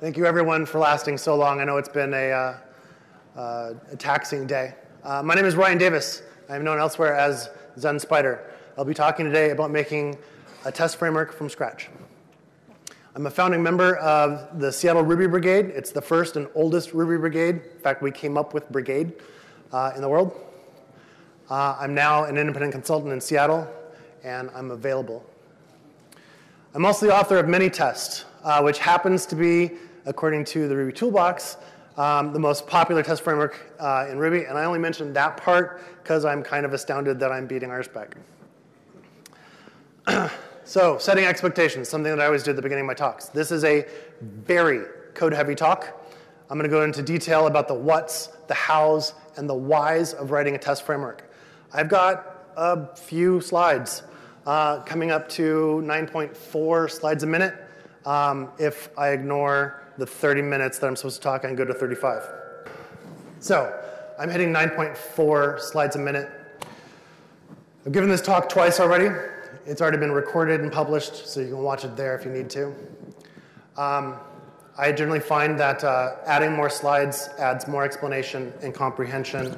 Thank you, everyone, for lasting so long. I know it's been a taxing day. My name is Ryan Davis. I am known elsewhere as Zen Spider. I'll be talking today about making a test framework from scratch. I'm a founding member of the Seattle Ruby Brigade. It's the first and oldest Ruby Brigade. In fact, we came up with Brigade in the world. I'm now an independent consultant in Seattle, and I'm available. I'm also the author of MiniTest, which happens to be, according to the Ruby Toolbox, the most popular test framework in Ruby. And I only mentioned that part because I'm kind of astounded that I'm beating RSpec. So, setting expectations, something that I always do at the beginning of my talks. This is a very code-heavy talk. I'm going to go into detail about the whats, the hows, and the whys of writing a test framework. I've got a few slides, coming up to 9.4 slides a minute. If I ignore the 30 minutes that I'm supposed to talk and go to 35. So I'm hitting 9.4 slides a minute. I've given this talk twice already. It's already been recorded and published, so you can watch it there if you need to. I generally find that adding more slides adds more explanation and comprehension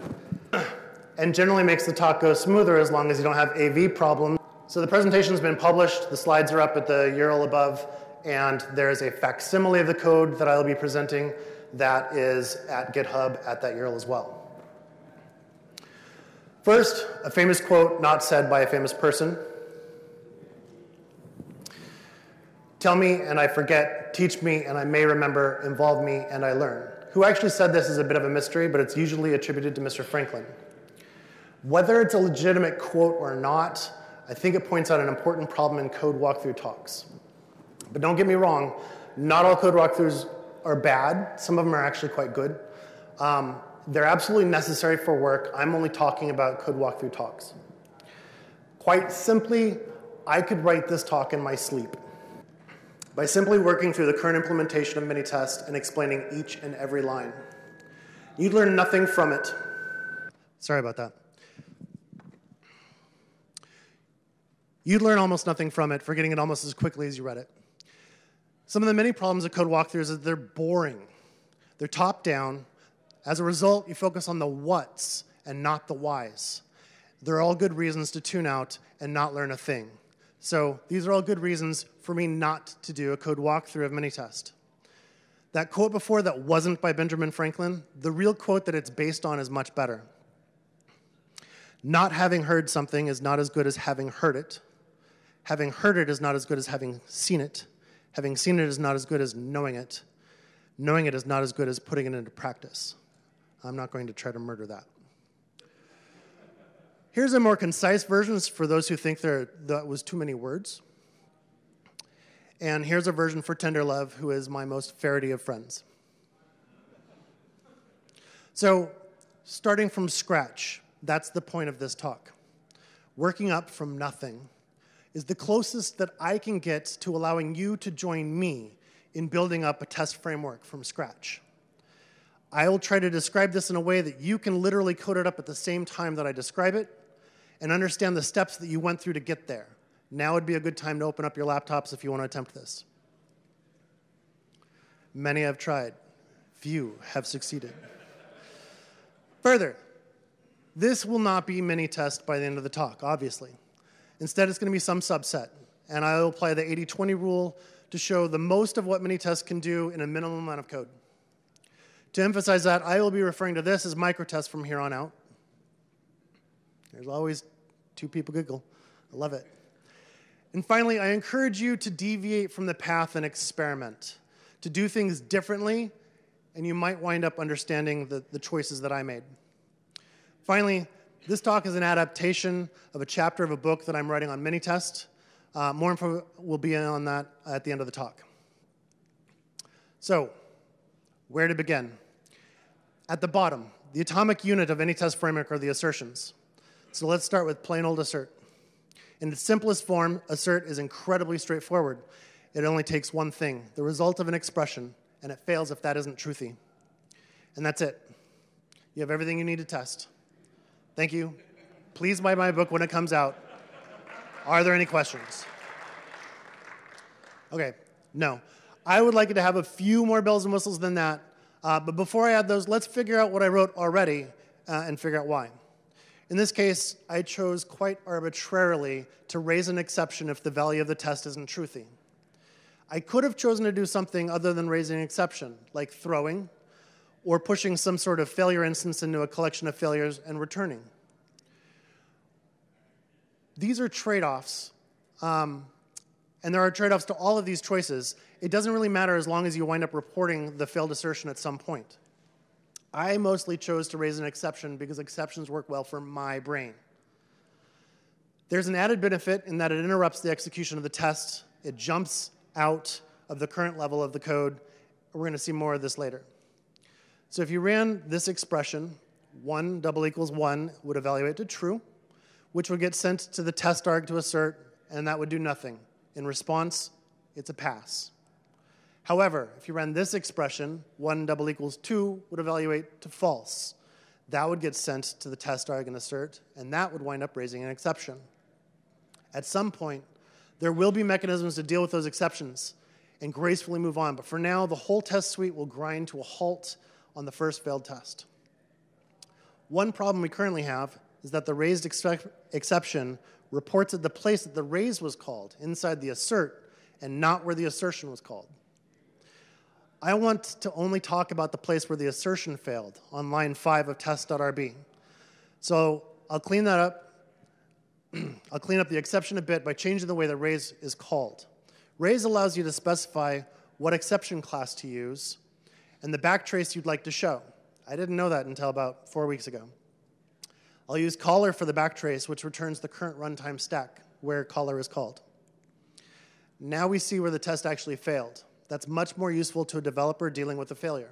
and generally makes the talk go smoother as long as you don't have AV problems. So the presentation's been published. The slides are up at the URL above. And there is a facsimile of the code that I'll be presenting that is at GitHub at that URL as well. First, a famous quote not said by a famous person. Tell me and I forget, teach me and I may remember, involve me and I learn. Who actually said this is a bit of a mystery, but it's usually attributed to Mr. Franklin. Whether it's a legitimate quote or not, I think it points out an important problem in code walkthrough talks. But don't get me wrong, not all code walkthroughs are bad. Some of them are actually quite good. They're absolutely necessary for work. I'm only talking about code walkthrough talks. Quite simply, I could write this talk in my sleep by simply working through the current implementation of MiniTest and explaining each and every line. You'd learn nothing from it. Sorry about that. You'd learn almost nothing from it, forgetting it almost as quickly as you read it. Some of the many problems of code walkthroughs is they're boring. They're top-down. As a result, you focus on the whats and not the whys. They're all good reasons to tune out and not learn a thing. So these are all good reasons for me not to do a code walkthrough of MiniTest. That quote before that wasn't by Benjamin Franklin, the real quote that it's based on is much better. Not having heard something is not as good as having heard it. Having heard it is not as good as having seen it. Having seen it is not as good as knowing it. Knowing it is not as good as putting it into practice. I'm not going to try to murder that. Here's a more concise version for those who think that was too many words. And here's a version for Tenderlove, who is my most farraty of friends. So, starting from scratch, that's the point of this talk. Working up from nothing is the closest that I can get to allowing you to join me in building up a test framework from scratch. I will try to describe this in a way that you can literally code it up at the same time that I describe it and understand the steps that you went through to get there. Now would be a good time to open up your laptops if you want to attempt this. Many have tried. Few have succeeded. Further, this will not be MiniTest by the end of the talk, obviously. Instead, it's going to be some subset. And I will apply the 80-20 rule to show the most of what MiniTest can do in a minimum amount of code. To emphasize that, I will be referring to this as microtests from here on out. There's always two people giggle. I love it. And finally, I encourage you to deviate from the path and experiment, to do things differently, and you might wind up understanding the choices that I made. Finally, this talk is an adaptation of a chapter of a book that I'm writing on MiniTest. More info will be on that at the end of the talk. So, where to begin? At the bottom, the atomic unit of any test framework are the assertions. So let's start with plain old assert. In its simplest form, assert is incredibly straightforward. It only takes one thing, the result of an expression, and it fails if that isn't truthy. And that's it. You have everything you need to test. Thank you. Please buy my book when it comes out. Are there any questions? Okay, no. I would like it to have a few more bells and whistles than that. But before I add those, let's figure out what I wrote already and figure out why. In this case, I chose quite arbitrarily to raise an exception if the value of the test isn't truthy. I could have chosen to do something other than raising an exception, like throwing, or pushing some sort of failure instance into a collection of failures and returning. These are trade-offs, and there are trade-offs to all of these choices. It doesn't really matter as long as you wind up reporting the failed assertion at some point. I mostly chose to raise an exception because exceptions work well for my brain. There's an added benefit in that it interrupts the execution of the test. It jumps out of the current level of the code. We're going to see more of this later. So if you ran this expression, 1 = 1 would evaluate to true, which would get sent to the test arg to assert, and that would do nothing. In response, it's a pass. However, if you ran this expression, 1 = 2 would evaluate to false. That would get sent to the test arg and assert, and that would wind up raising an exception. At some point, there will be mechanisms to deal with those exceptions and gracefully move on, but for now, the whole test suite will grind to a halt on the first failed test. One problem we currently have is that the raised exception reports at the place that the raise was called, inside the assert, and not where the assertion was called. I want to only talk about the place where the assertion failed, on line 5 of test.rb. So I'll clean that up. I'll clean up the exception a bit by changing the way that raise is called. Raise allows you to specify what exception class to use and the backtrace you'd like to show. I didn't know that until about 4 weeks ago. I'll use caller for the backtrace, which returns the current runtime stack, where caller is called. Now we see where the test actually failed. That's much more useful to a developer dealing with a failure.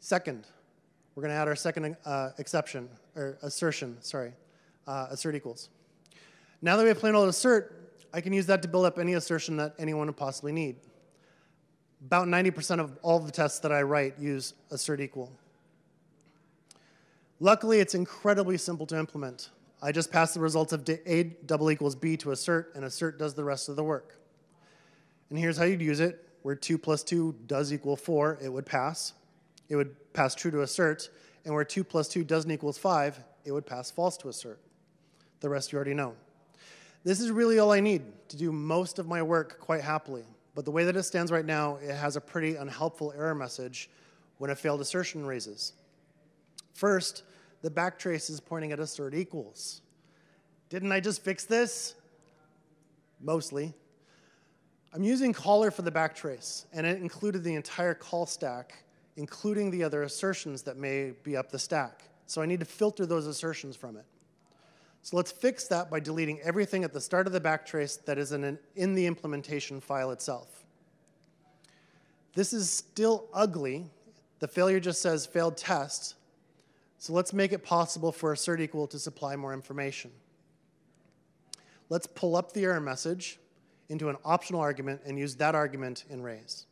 Second, we're going to add our second assert equals. Now that we have plain old assert, I can use that to build up any assertion that anyone would possibly need. About 90% of all the tests that I write use assert equal. Luckily, it's incredibly simple to implement. I just pass the results of A = B to assert, and assert does the rest of the work. And here's how you'd use it, where 2 + 2 = 4, it would pass. It would pass true to assert, and where 2 + 2 = 5, it would pass false to assert. The rest you already know. This is really all I need to do most of my work quite happily, but the way that it stands right now, it has a pretty unhelpful error message when a failed assertion raises. First, the backtrace is pointing at assert equals. Didn't I just fix this? Mostly. I'm using caller for the backtrace, and it included the entire call stack, including the other assertions that may be up the stack. So I need to filter those assertions from it. So let's fix that by deleting everything at the start of the backtrace that is in the implementation file itself. This is still ugly. The failure just says failed test. So let's make it possible for assert equal to supply more information. Let's pull up the error message into an optional argument and use that argument in raise.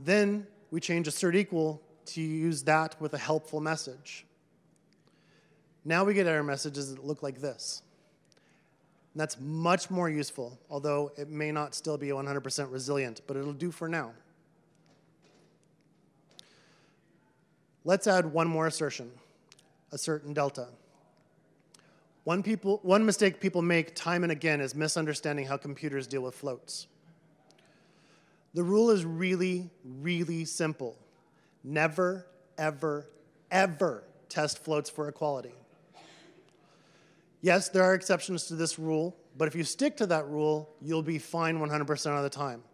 Then we change assert equal to use that with a helpful message. Now we get error messages that look like this. And that's much more useful, although it may not still be 100% resilient, but it'll do for now. Let's add one more assertion, assert and delta. One mistake people make time and again is misunderstanding how computers deal with floats. The rule is really, really simple. Never, ever, ever test floats for equality. Yes, there are exceptions to this rule, but if you stick to that rule, you'll be fine 100% of the time.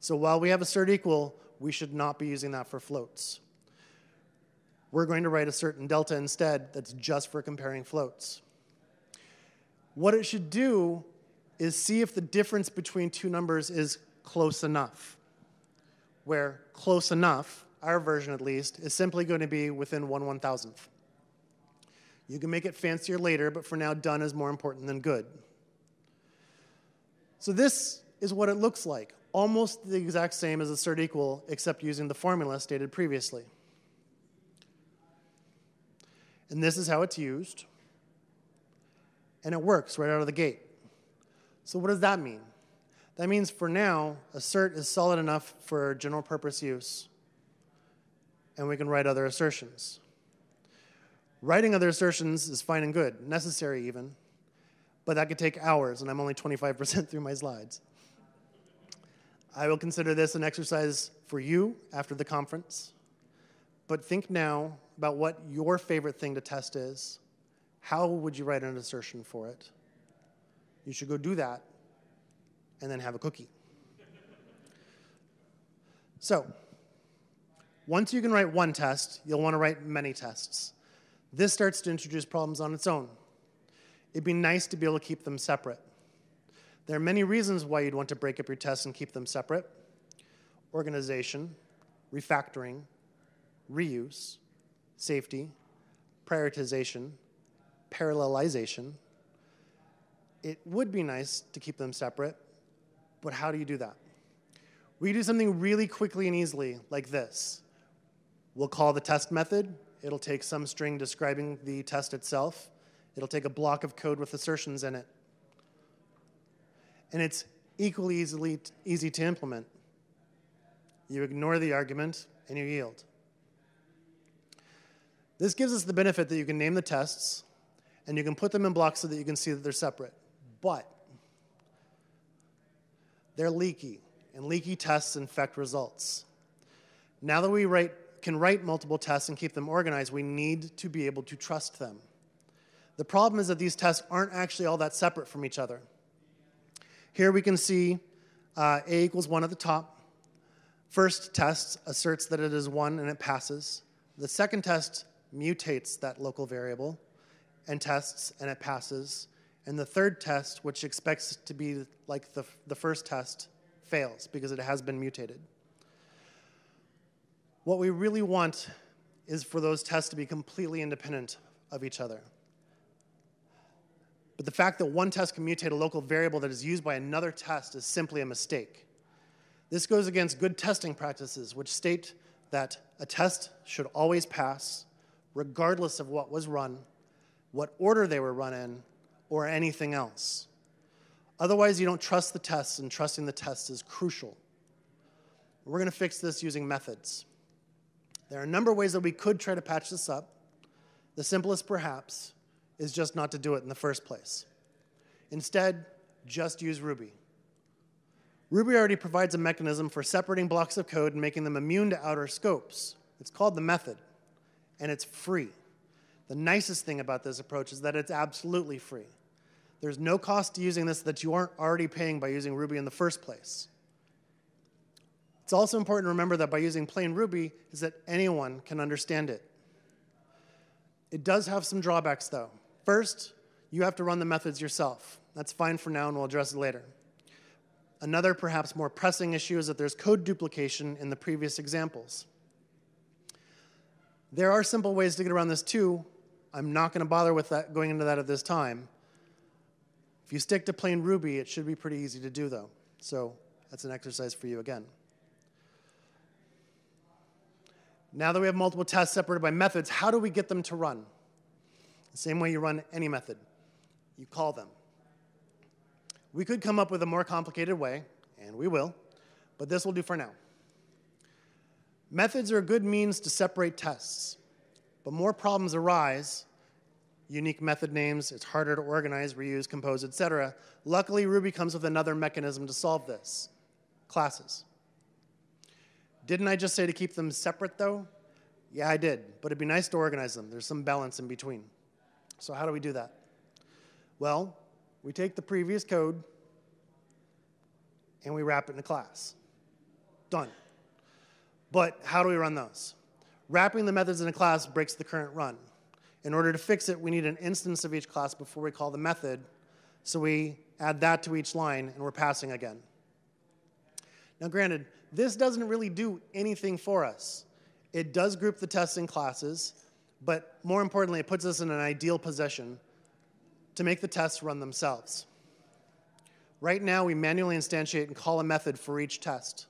So while we have assert equal, we should not be using that for floats. We're going to write assert and delta instead that's just for comparing floats. What it should do is see if the difference between two numbers is close enough, where close enough, our version at least, is simply going to be within 1/1000th. You can make it fancier later, but for now, done is more important than good. So this is what it looks like, almost the exact same as assert equal, except using the formula stated previously. And this is how it's used. And it works right out of the gate. So what does that mean? That means for now, assert is solid enough for general purpose use. And we can write other assertions. Writing other assertions is fine and good, necessary even. But that could take hours, and I'm only 25% through my slides. I will consider this an exercise for you after the conference. But think now about what your favorite thing to test is. How would you write an assertion for it? You should go do that and then have a cookie. So, once you can write one test, you'll want to write many tests. This starts to introduce problems on its own. It'd be nice to be able to keep them separate. There are many reasons why you'd want to break up your tests and keep them separate. Organization, refactoring, reuse, safety, prioritization, parallelization. It would be nice to keep them separate, but how do you do that? We do something really quickly and easily like this. We'll call the test method. It'll take some string describing the test itself. It'll take a block of code with assertions in it. And it's equally easy to implement. You ignore the argument, and you yield. This gives us the benefit that you can name the tests, and you can put them in blocks so that you can see that they're separate. But they're leaky, and leaky tests infect results. Now that we can write multiple tests and keep them organized, we need to be able to trust them. The problem is that these tests aren't actually all that separate from each other. Here we can see A = 1 at the top. First test asserts that it is 1 and it passes. The second test mutates that local variable and tests and it passes. And the third test, which expects to be like the first test, fails because it has been mutated. What we really want is for those tests to be completely independent of each other. But the fact that one test can mutate a local variable that is used by another test is simply a mistake. This goes against good testing practices, which state that a test should always pass, regardless of what was run, what order they were run in, or anything else. Otherwise, you don't trust the tests, and trusting the tests is crucial. We're going to fix this using methods. There are a number of ways that we could try to patch this up. The simplest, perhaps, is just not to do it in the first place. Instead, just use Ruby. Ruby already provides a mechanism for separating blocks of code and making them immune to outer scopes. It's called the method, and it's free. The nicest thing about this approach is that it's absolutely free. There's no cost to using this that you aren't already paying by using Ruby in the first place. It's also important to remember that by using plain Ruby is that anyone can understand it. It does have some drawbacks, though. First, you have to run the methods yourself. That's fine for now, and we'll address it later. Another, perhaps more pressing issue is that there's code duplication in the previous examples. There are simple ways to get around this, too. I'm not going to bother with that, going into that at this time. If you stick to plain Ruby, it should be pretty easy to do, though. So that's an exercise for you again. Now that we have multiple tests separated by methods, how do we get them to run? The same way you run any method. You call them. We could come up with a more complicated way, and we will, but this will do for now. Methods are a good means to separate tests, but more problems arise. Unique method names, it's harder to organize, reuse, compose, etc. Luckily, Ruby comes with another mechanism to solve this, classes. Didn't I just say to keep them separate, though? Yeah, I did, but it'd be nice to organize them. There's some balance in between. So how do we do that? Well, we take the previous code, and we wrap it in a class. Done. But how do we run those? Wrapping the methods in a class breaks the current run. In order to fix it, we need an instance of each class before we call the method, so we add that to each line, and we're passing again. Now, granted, this doesn't really do anything for us. It does group the tests in classes, but more importantly, it puts us in an ideal position to make the tests run themselves. Right now, we manually instantiate and call a method for each test.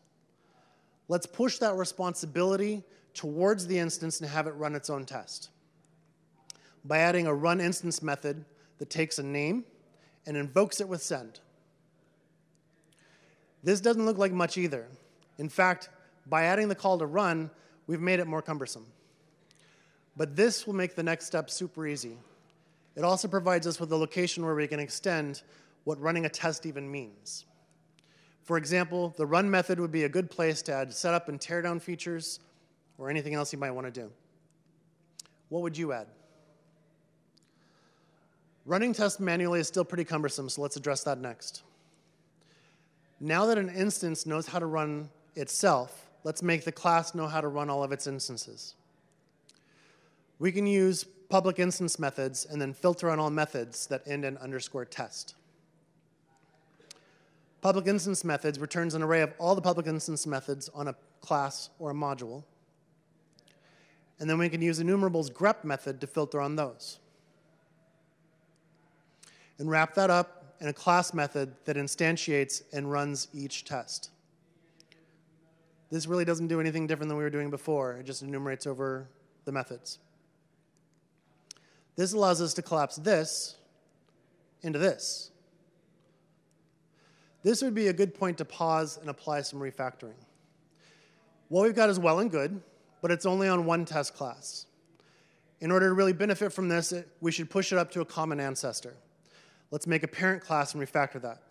Let's push that responsibility towards the instance and have it run its own test. by adding a run instance method that takes a name and invokes it with send. This doesn't look like much either. In fact, by adding the call to run, we've made it more cumbersome. But this will make the next step super easy. It also provides us with a location where we can extend what running a test even means. For example, the run method would be a good place to add setup and teardown features or anything else you might want to do. What would you add? Running tests manually is still pretty cumbersome, so let's address that next. Now that an instance knows how to run itself, let's make the class know how to run all of its instances. We can use public instance methods and then filter on all methods that end in _test. Public instance methods returns an array of all the public instance methods on a class or a module. And then we can use enumerables grep method to filter on those. And wrap that up in a class method that instantiates and runs each test. This really doesn't do anything different than we were doing before. It just enumerates over the methods. This allows us to collapse this into this. This would be a good point to pause and apply some refactoring. What we've got is well and good, but it's only on one test class. In order to really benefit from this, we should push it up to a common ancestor. Let's make a parent class and refactor that.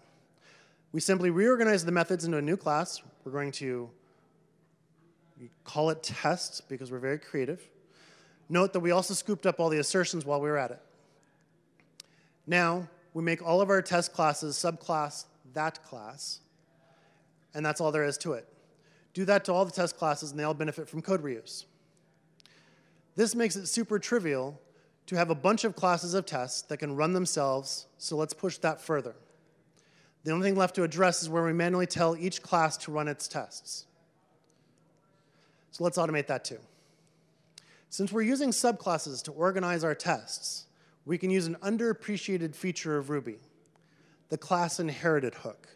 We simply reorganize the methods into a new class. We're going to call it test because we're very creative. Note that we also scooped up all the assertions while we were at it. Now, we make all of our test classes subclass that class, and that's all there is to it. Do that to all the test classes, and they all benefit from code reuse. This makes it super trivial to have a bunch of classes of tests that can run themselves, so let's push that further. The only thing left to address is where we manually tell each class to run its tests. So let's automate that too. Since we're using subclasses to organize our tests, we can use an underappreciated feature of Ruby, the class inherited hook.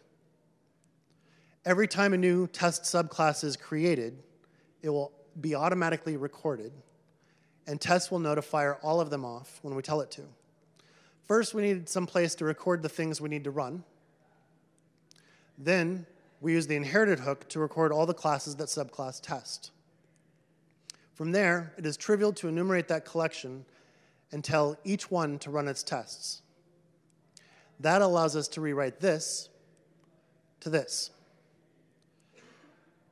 Every time a new test subclass is created, it will be automatically recorded, and tests will know to fire all of them off when we tell it to. First, we need some place to record the things we need to run. Then, we use the inherited hook to record all the classes that subclass test. From there, it is trivial to enumerate that collection and tell each one to run its tests. That allows us to rewrite this to this.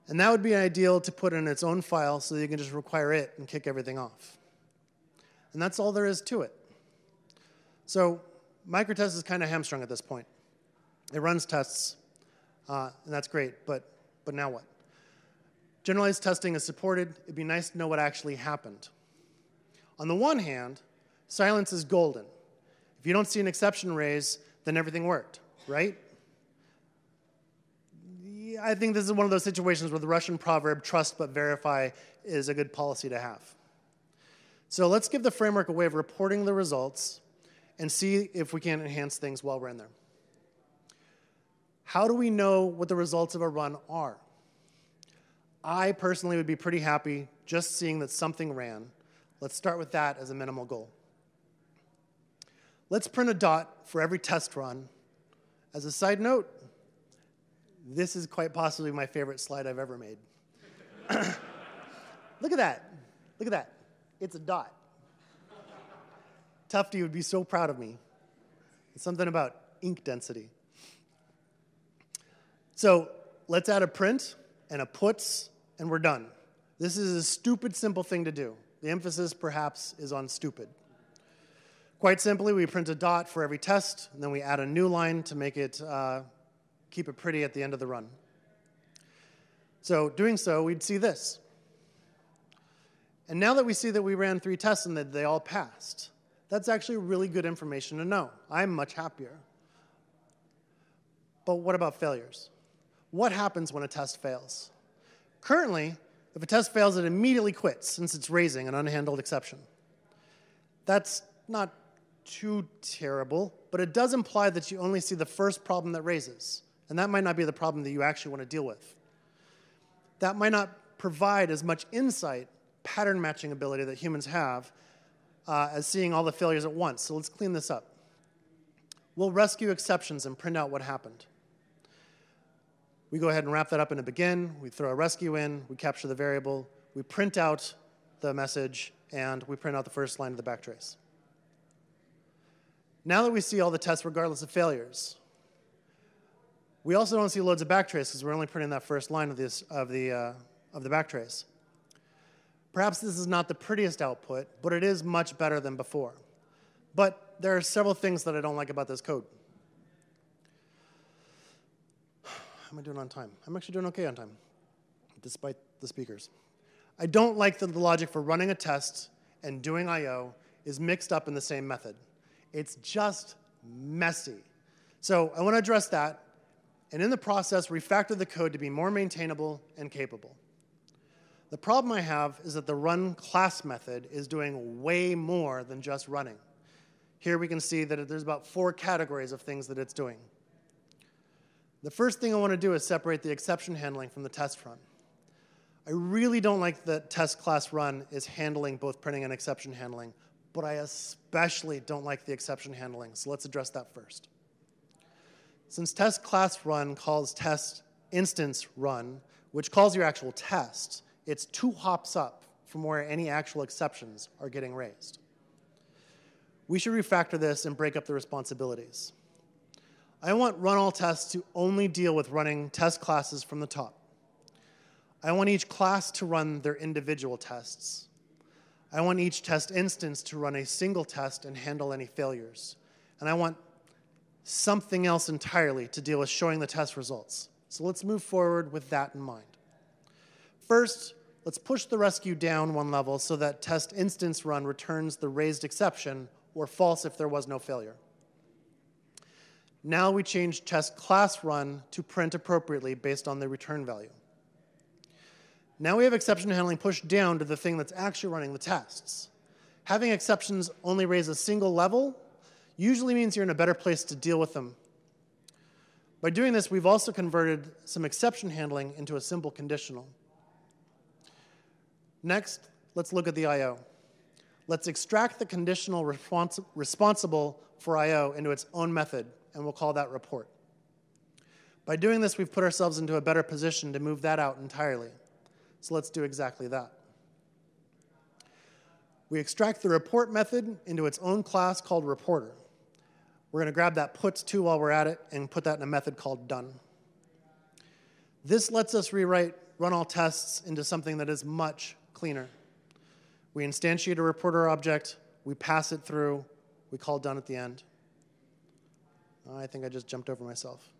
And that would be ideal to put in its own file so that you can just require it and kick everything off. And that's all there is to it. So microtest is kind of hamstrung at this point. It runs tests, and that's great, but now what? Generalized testing is supported. It'd be nice to know what actually happened. On the one hand, silence is golden. If you don't see an exception raise, then everything worked, right? I think this is one of those situations where the Russian proverb, trust but verify, is a good policy to have. So let's give the framework a way of reporting the results and see if we can enhance things while we're in there. How do we know what the results of a run are? I personally would be pretty happy just seeing that something ran. Let's start with that as a minimal goal. Let's print a dot for every test run. As a side note, this is quite possibly my favorite slide I've ever made. Look at that. Look at that. It's a dot. Tufty would be so proud of me. It's something about ink density. So let's add a print and a puts, and we're done. This is a stupid, simple thing to do. The emphasis, perhaps, is on stupid. Quite simply, we print a dot for every test, and then we add a new line to make it keep it pretty at the end of the run. So doing so, we'd see this. And now that we see that we ran 3 tests and that they all passed, that's actually really good information to know. I'm much happier. But what about failures? What happens when a test fails? Currently, if a test fails, it immediately quits since it's raising an unhandled exception. That's not too terrible, but it does imply that you only see the first problem that raises, and that might not be the problem that you actually want to deal with. That might not provide as much insight, pattern matching ability that humans have as seeing all the failures at once. So let's clean this up. We'll rescue exceptions and print out what happened. We go ahead and wrap that up in a begin. We throw a rescue in. We capture the variable. We print out the message, and we print out the first line of the backtrace. Now that we see all the tests regardless of failures, we also don't see loads of backtrace because we're only printing that first line of the backtrace. Perhaps this is not the prettiest output, but it is much better than before. But there are several things that I don't like about this code. How am I doing on time? I'm actually doing okay on time, despite the speakers. I don't like that the logic for running a test and doing I/O is mixed up in the same method. It's just messy. So I want to address that, and in the process, refactor the code to be more maintainable and capable. The problem I have is that the run class method is doing way more than just running. Here we can see that there's about 4 categories of things that it's doing. The first thing I want to do is separate the exception handling from the test run. I really don't like that test class run is handling both printing and exception handling, but I especially don't like the exception handling, so let's address that first. Since test class run calls test instance run, which calls your actual test, it's 2 hops up from where any actual exceptions are getting raised. We should refactor this and break up the responsibilities. I want run all tests to only deal with running test classes from the top. I want each class to run their individual tests. I want each test instance to run a single test and handle any failures. And I want something else entirely to deal with showing the test results. So let's move forward with that in mind. First, let's push the rescue down 1 level so that test instance run returns the raised exception or false if there was no failure. Now we change test class run to print appropriately based on the return value. Now we have exception handling pushed down to the thing that's actually running the tests. Having exceptions only raise a single level usually means you're in a better place to deal with them. By doing this, we've also converted some exception handling into a simple conditional. Next, let's look at the I/O. Let's extract the conditional responsible for I/O into its own method, and we'll call that report. By doing this, we've put ourselves into a better position to move that out entirely. So let's do exactly that. We extract the report method into its own class called reporter. We're going to grab that puts2 while we're at it and put that in a method called done. This lets us rewrite run all tests into something that is much cleaner. We instantiate a reporter object, we pass it through, we call done at the end. I think I just jumped over myself.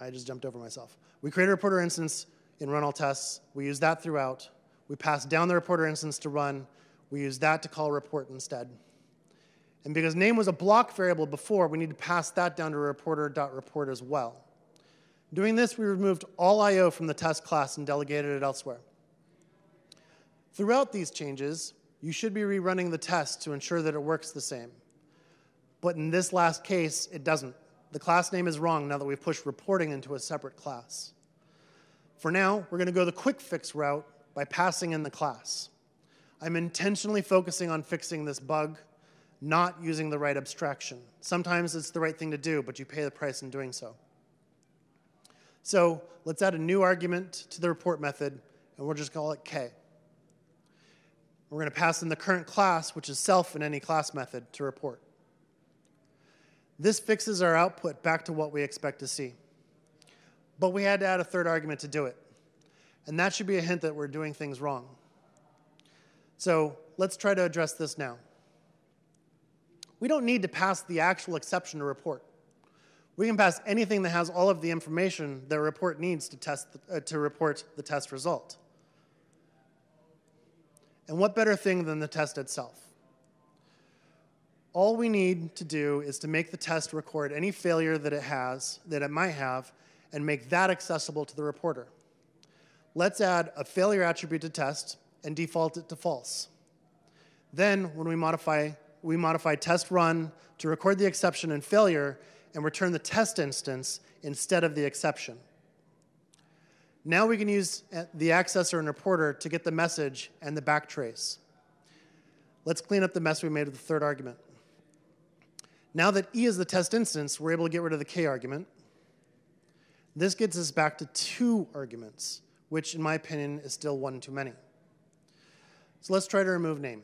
We create a reporter instance in run all tests, we use that throughout, we pass down the reporter instance to run, we use that to call report instead. And because name was a block variable before, we need to pass that down to reporter.report as well. Doing this, we removed all I/O from the test class and delegated it elsewhere. Throughout these changes, you should be rerunning the test to ensure that it works the same. But in this last case, it doesn't. The class name is wrong now that we've pushed reporting into a separate class. For now, we're going to go the quick fix route by passing in the class. I'm intentionally focusing on fixing this bug, not using the right abstraction. Sometimes it's the right thing to do, but you pay the price in doing so. So let's add a new argument to the report method, and we'll just call it K. We're going to pass in the current class, which is self in any class method, to report. This fixes our output back to what we expect to see. But we had to add a third argument to do it. And that should be a hint that we're doing things wrong. So let's try to address this now. We don't need to pass the actual exception to report. We can pass anything that has all of the information that a report needs to report the test result. And what better thing than the test itself? All we need to do is to make the test record any failure that it might have, and make that accessible to the reporter. Let's add a failure attribute to test and default it to false. Then, when we modify test run to record the exception and failure, and return the test instance instead of the exception. Now we can use the accessor and reporter to get the message and the backtrace. Let's clean up the mess we made with the third argument. Now that E is the test instance, we're able to get rid of the K argument. This gets us back to two arguments, which in my opinion is still one too many. So let's try to remove name.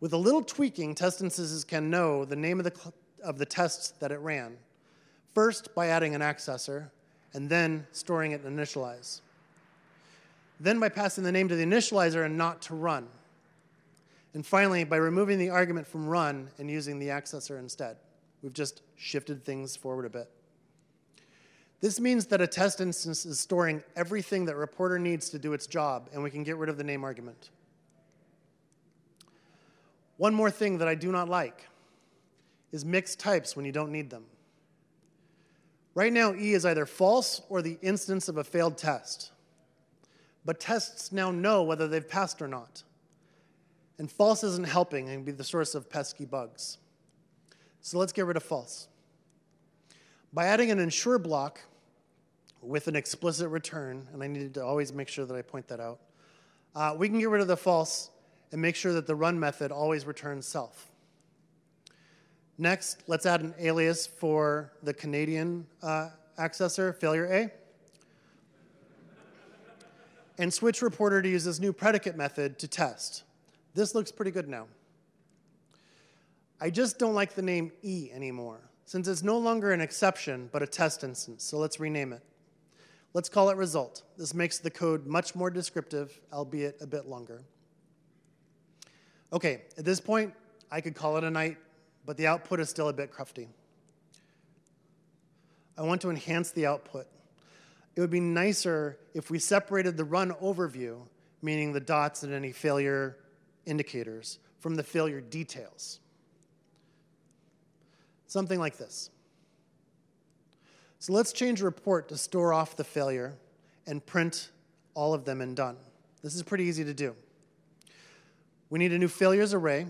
With a little tweaking, test instances can know the name of the tests that it ran, first by adding an accessor, and then storing it in initialize. Then by passing the name to the initializer and not to run. And finally, by removing the argument from run and using the accessor instead. We've just shifted things forward a bit. This means that a test instance is storing everything that reporter needs to do its job, and we can get rid of the name argument. One more thing that I do not like is mixed types when you don't need them. Right now, E is either false or the instance of a failed test. But tests now know whether they've passed or not. And false isn't helping and can be the source of pesky bugs. So let's get rid of false. By adding an ensure block with an explicit return, and I needed to always make sure that I point that out, we can get rid of the false and make sure that the run method always returns self. Next, let's add an alias for the Canadian accessor, failure A, and switch reporter to use this new predicate method to test. This looks pretty good now. I just don't like the name E anymore, since it's no longer an exception, but a test instance, so let's rename it. Let's call it result. This makes the code much more descriptive, albeit a bit longer. Okay, at this point, I could call it a night, but the output is still a bit crufty. I want to enhance the output. It would be nicer if we separated the run overview, meaning the dots and any failure indicators, from the failure details. Something like this. So let's change report to store off the failure and print all of them and done. This is pretty easy to do. We need a new failures array.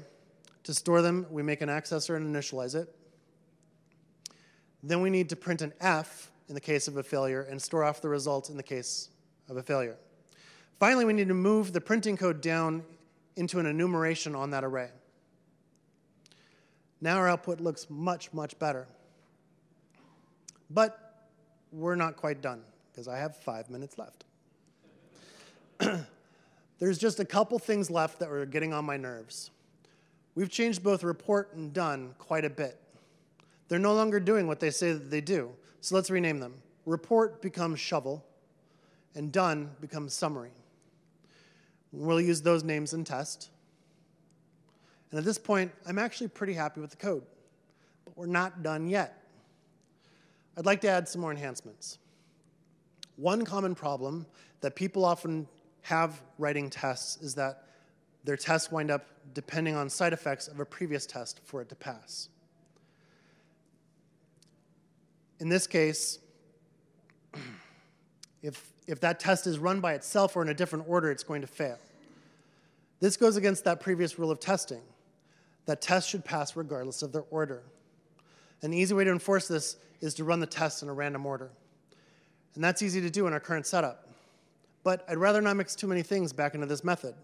To store them, we make an accessor and initialize it. Then we need to print an F in the case of a failure and store off the result in the case of a failure. Finally, we need to move the printing code down into an enumeration on that array. Now our output looks much, much better. But we're not quite done, because I have 5 minutes left. There's just a couple things left that were getting on my nerves. We've changed both report and done quite a bit. They're no longer doing what they say that they do, so let's rename them. Report becomes shovel, and done becomes summary. We'll use those names in test. And at this point, I'm actually pretty happy with the code, but we're not done yet. I'd like to add some more enhancements. One common problem that people often have writing tests is that their tests wind up depending on side effects of a previous test for it to pass. In this case, if that test is run by itself or in a different order, it's going to fail. This goes against that previous rule of testing, that tests should pass regardless of their order. An easy way to enforce this is to run the tests in a random order. And that's easy to do in our current setup. But I'd rather not mix too many things back into this method.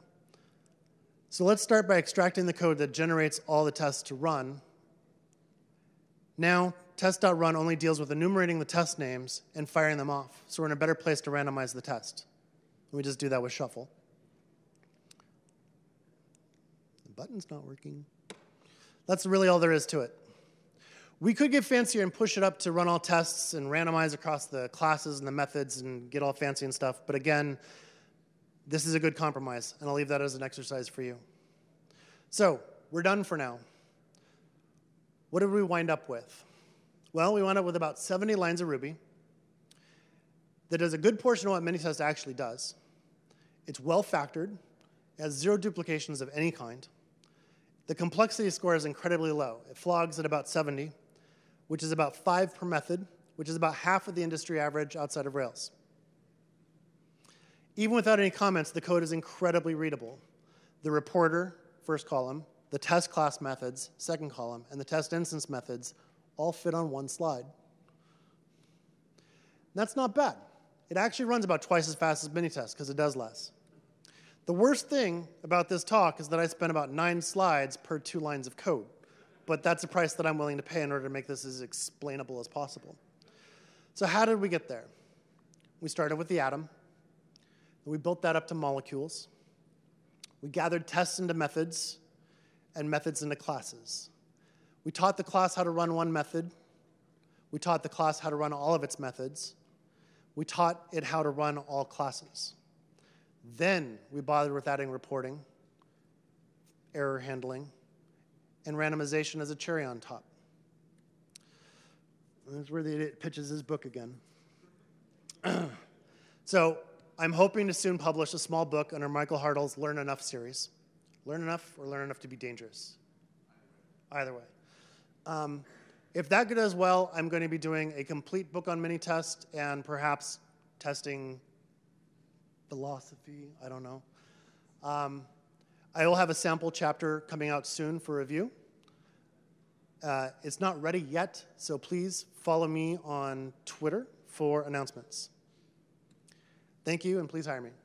So let's start by extracting the code that generates all the tests to run. Now, test.run only deals with enumerating the test names and firing them off, so we're in a better place to randomize the test. We just do that with shuffle. The button's not working. That's really all there is to it. We could get fancier and push it up to run all tests and randomize across the classes and the methods and get all fancy and stuff, but again, this is a good compromise, and I'll leave that as an exercise for you. So we're done for now. What did we wind up with? Well, we wound up with about 70 lines of Ruby that does a good portion of what MiniTest actually does. It's well factored, has zero duplications of any kind. The complexity score is incredibly low. It flogs at about 70, which is about 5 per method, which is about half of the industry average outside of Rails. Even without any comments, the code is incredibly readable. The reporter, first column, the test class methods, second column, and the test instance methods all fit on one slide. That's not bad. It actually runs about twice as fast as MiniTest because it does less. The worst thing about this talk is that I spent about 9 slides per 2 lines of code, but that's a price that I'm willing to pay in order to make this as explainable as possible. So how did we get there? We started with the atom. We built that up to molecules. We gathered tests into methods and methods into classes. We taught the class how to run one method. We taught the class how to run all of its methods. We taught it how to run all classes. Then we bothered with adding reporting, error handling, and randomization as a cherry on top. That's where the idiot pitches his book again. So I'm hoping to soon publish a small book under Michael Hartle's Learn Enough series. Learn Enough or Learn Enough to be Dangerous? Either way. If that goes well, I'm going to be doing a complete book on MiniTest and perhaps testing philosophy, I don't know. I will have a sample chapter coming out soon for review. It's not ready yet, so please follow me on Twitter for announcements. Thank you, and please hire me.